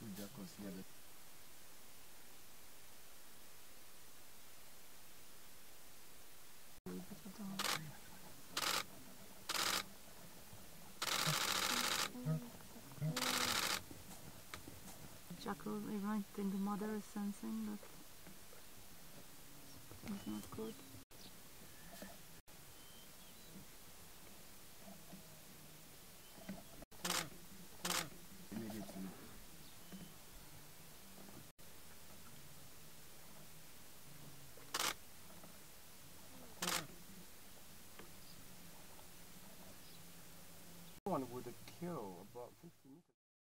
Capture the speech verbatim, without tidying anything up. two jackals near the jackal. I might think the mother is sensing that it's not good. One would kill about fifty meters.